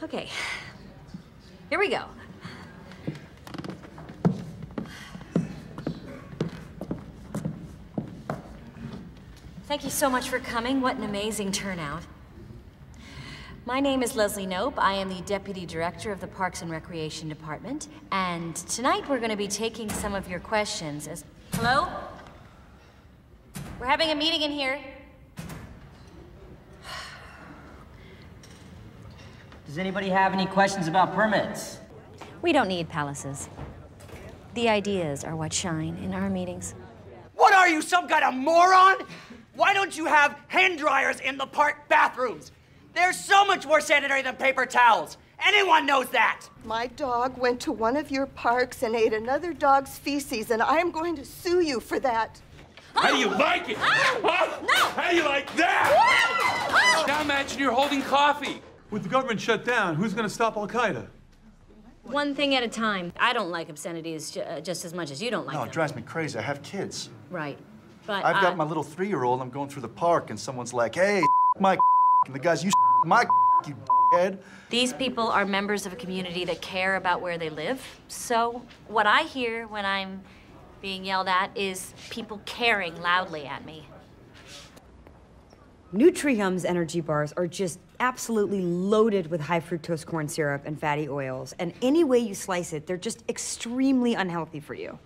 Okay, here we go. Thank you so much for coming. What an amazing turnout. My name is Leslie Knope. I am the Deputy Director of the Parks and Recreation Department. And tonight we're going to be taking some of your questions as... Hello? We're having a meeting in here. Does anybody have any questions about permits? We don't need palaces. The ideas are what shine in our meetings. What are you, some kind of moron? Why don't you have hand dryers in the park bathrooms? They're so much more sanitary than paper towels. Anyone knows that. My dog went to one of your parks and ate another dog's feces, and I am going to sue you for that. Oh. How do you like it? Oh. Huh? No. How do you like that? Oh. Now imagine you're holding coffee. With the government shut down, who's going to stop Al-Qaeda? One thing at a time. I don't like obscenities just as much as you don't like them. No, it drives me crazy. I have kids. Right, but I've got my little 3-year-old. I'm going through the park, and someone's like, "Hey, my." And the guy's, "You my you head." These people are members of a community that care about where they live. So what I hear when I'm being yelled at is people caring loudly at me. Nutrium's energy bars are just absolutely loaded with high fructose corn syrup and fatty oils. And any way you slice it, they're just extremely unhealthy for you.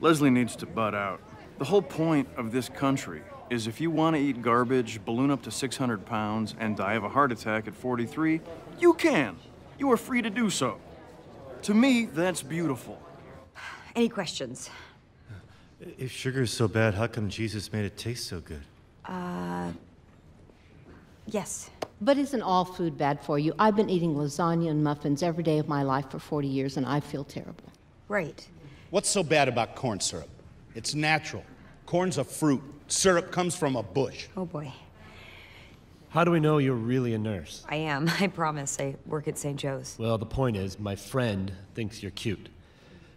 Leslie needs to butt out. The whole point of this country is if you want to eat garbage, balloon up to 600 pounds, and die of a heart attack at 43, you can. You are free to do so. To me, that's beautiful. Any questions? If sugar is so bad, how come Jesus made it taste so good? Yes. But isn't all food bad for you? I've been eating lasagna and muffins every day of my life for 40 years, and I feel terrible. Right. What's so bad about corn syrup? It's natural. Corn's a fruit. Syrup comes from a bush. Oh, boy. How do we know you're really a nurse? I am. I promise. I work at St. Joe's. Well, the point is, my friend thinks you're cute.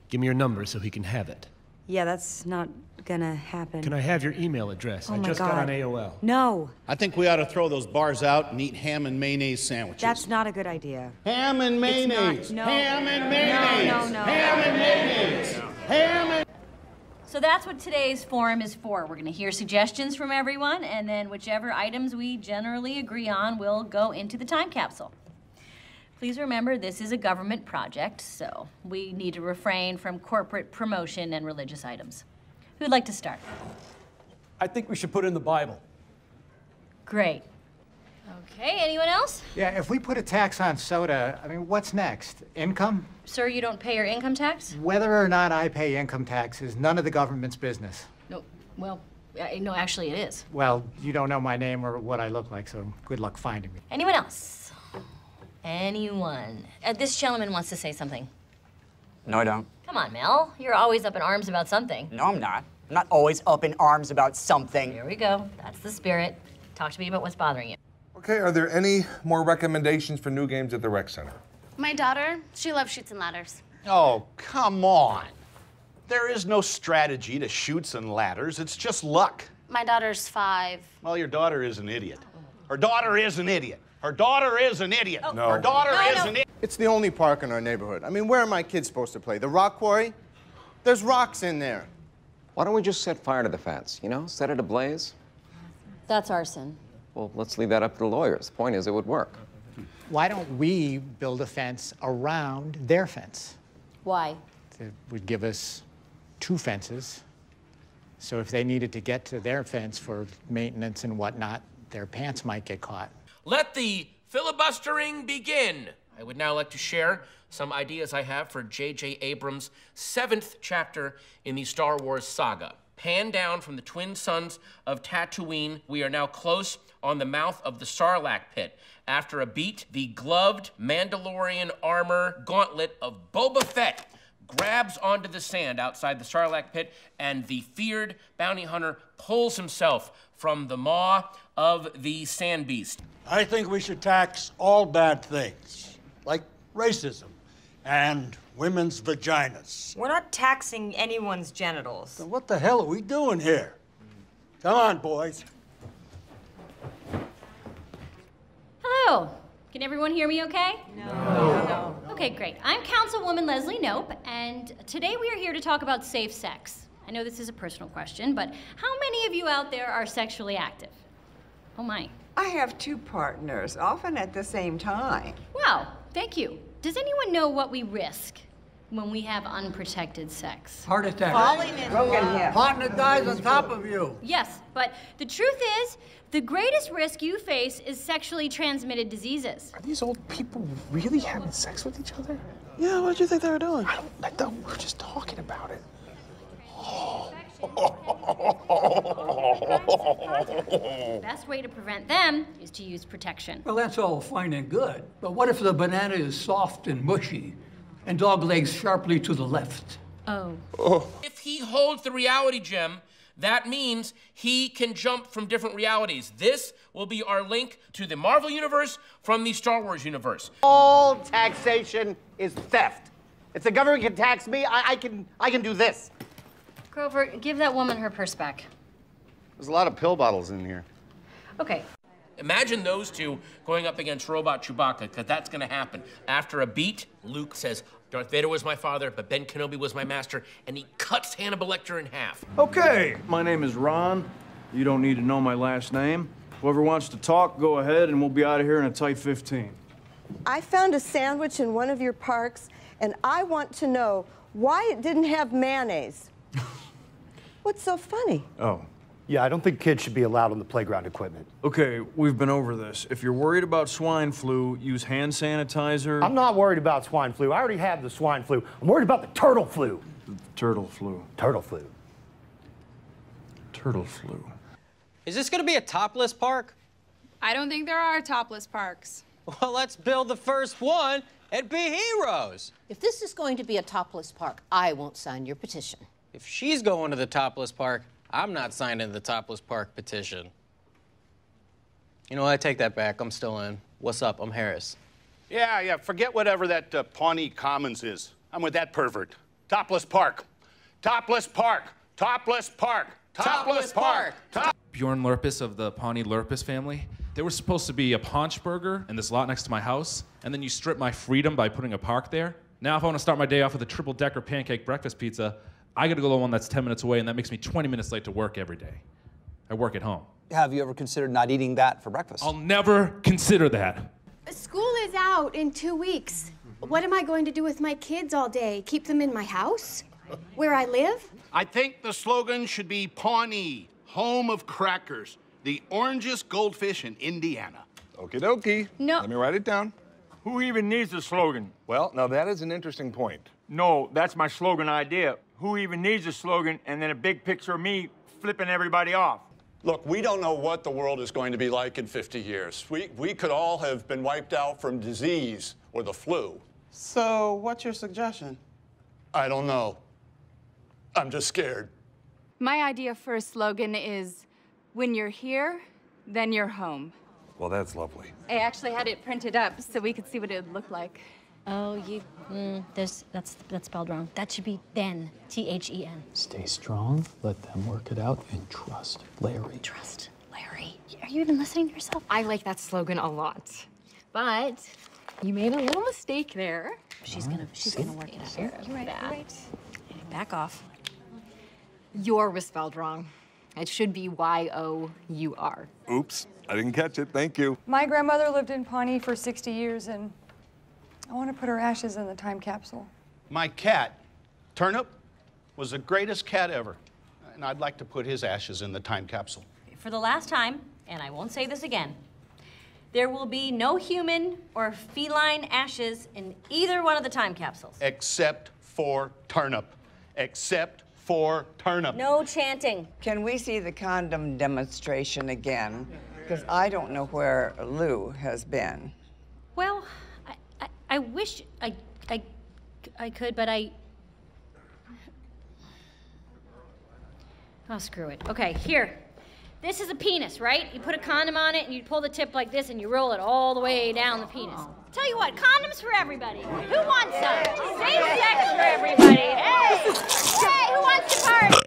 Give me your number so he can have it. Yeah, that's not gonna happen. Can I have your email address? Oh, I just got on AOL. No. I think we ought to throw those bars out and eat ham and mayonnaise sandwiches. That's not a good idea. Ham and mayonnaise. No. Ham and mayonnaise. No. Ham and mayonnaise. Ham and... So that's what today's forum is for. We're gonna hear suggestions from everyone, and then whichever items we generally agree on will go into the time capsule. Please remember, this is a government project, so we need to refrain from corporate promotion and religious items. Who'd like to start? I think we should put in the Bible. Great. Okay, anyone else? Yeah, if we put a tax on soda, I mean, what's next? Income? Sir, you don't pay your income tax? Whether or not I pay income tax is none of the government's business. No, well, no, actually it is. Well, you don't know my name or what I look like, so good luck finding me. Anyone else? Anyone. This gentleman wants to say something. No, I don't. Come on, Mel. You're always up in arms about something. No, I'm not. I'm not always up in arms about something. Here we go. That's the spirit. Talk to me about what's bothering you. Okay, are there any more recommendations for new games at the rec center? My daughter, she loves shoots and ladders. Oh, come on. There is no strategy to shoots and ladders. It's just luck. My daughter's 5. Well, your daughter is an idiot. Her daughter is an idiot. Her daughter is an idiot. Oh. No. Her daughter is an idiot. It's the only park in our neighborhood. I mean, where are my kids supposed to play? The rock quarry? There's rocks in there. Why don't we just set fire to the fence, you know? Set it ablaze. That's arson. Well, let's leave that up to the lawyers. The point is, it would work. Why don't we build a fence around their fence? Why? It would give us 2 fences. So if they needed to get to their fence for maintenance and whatnot, their pants might get caught. Let the filibustering begin. I would now like to share some ideas I have for J.J. Abrams' 7th chapter in the Star Wars saga. Hand down from the twin sons of Tatooine, we are now close on the mouth of the Sarlacc pit. After a beat, the gloved Mandalorian armor gauntlet of Boba Fett grabs onto the sand outside the Sarlacc pit, and the feared bounty hunter pulls himself from the maw of the sand beast. I think we should tax all bad things, like racism and women's vaginas. We're not taxing anyone's genitals. So what the hell are we doing here? Come on, boys. Hello. Can everyone hear me okay? No. Okay, great. I'm Councilwoman Leslie Knope, and today we are here to talk about safe sex. I know this is a personal question, but how many of you out there are sexually active? Oh my. I have two partners, often at the same time. Wow, thank you. Does anyone know what we risk when we have unprotected sex? Heart attack. Falling in love. Partner dies on top of you. Yes, but the truth is, the greatest risk you face is sexually transmitted diseases. Are these old people really having sex with each other? Yeah, what do you think they were doing? I thought we were just talking about it. The best way to prevent them is to use protection. Well, that's all fine and good, but what if the banana is soft and mushy and dog legs sharply to the left? Oh. If he holds the reality gem, that means he can jump from different realities. This will be our link to the Marvel Universe from the Star Wars universe. All taxation is theft. If the government can tax me, I can do this. Grover, give that woman her purse back. There's a lot of pill bottles in here. Okay. Imagine those two going up against robot Chewbacca, because that's going to happen. After a beat, Luke says, Darth Vader was my father, but Ben Kenobi was my master, and he cuts Hannibal Lecter in half. Okay, my name is Ron. You don't need to know my last name. Whoever wants to talk, go ahead, and we'll be out of here in a tight 15. I found a sandwich in one of your parks, and I want to know why it didn't have mayonnaise. What's so funny? Oh, yeah, I don't think kids should be allowed on the playground equipment. Okay, we've been over this. If you're worried about swine flu, use hand sanitizer. I'm not worried about swine flu. I already have the swine flu. I'm worried about the turtle flu. Turtle flu. Is this gonna be a topless park? I don't think there are topless parks. Well, let's build the first one and be heroes. If this is going to be a topless park, I won't sign your petition. If she's going to the topless park, I'm not signing the topless park petition. You know what, I take that back, I'm still in. What's up, I'm Harris. Yeah, forget whatever that Pawnee Commons is. I'm with that pervert. Topless park. Bjorn Lurpus of the Pawnee Lurpus family. There was supposed to be a paunch burger in this lot next to my house, and then you strip my freedom by putting a park there. Now if I want to start my day off with a triple-decker pancake breakfast pizza, I gotta go to one that's 10 minutes away, and that makes me 20 minutes late to work every day. I work at home. Have you ever considered not eating that for breakfast? I'll never consider that. School is out in 2 weeks. What am I going to do with my kids all day? Keep them in my house? Where I live? I think the slogan should be Pawnee, home of crackers, the orangest goldfish in Indiana. Okie dokie. No. Let me write it down. Who even needs a slogan? Well, now that is an interesting point. No, that's my slogan idea. Who even needs a slogan and then a big picture of me flipping everybody off? Look, we don't know what the world is going to be like in 50 years. We could all have been wiped out from disease or the flu. So what's your suggestion? I don't know. I'm just scared. My idea for a slogan is, when you're here, then you're home. Well, that's lovely. I actually had it printed up so we could see what it would look like. Oh, that's spelled wrong. That should be then, T-H-E-N. Stay strong, let them work it out, and trust Larry. Trust Larry? Are you even listening to yourself? I like that slogan a lot, but you made a little mistake there. She's gonna work it out. You're right. Back off. Your was spelled wrong. It should be Y-O-U-R. Oops, I didn't catch it, thank you. My grandmother lived in Pawnee for 60 years, and I want to put her ashes in the time capsule. My cat, Turnip, was the greatest cat ever, and I'd like to put his ashes in the time capsule. For the last time, and I won't say this again, there will be no human or feline ashes in either one of the time capsules. Except for Turnip. Except for Turnip. No chanting. Can we see the condom demonstration again? Because I don't know where Lou has been. Well, I wish I could, but oh, screw it. Okay, here. This is a penis, right? You put a condom on it, and you pull the tip like this, and you roll it all the way down the penis. Tell you what, condoms for everybody. Who wants them? Safe sex for everybody. Hey, who wants to party?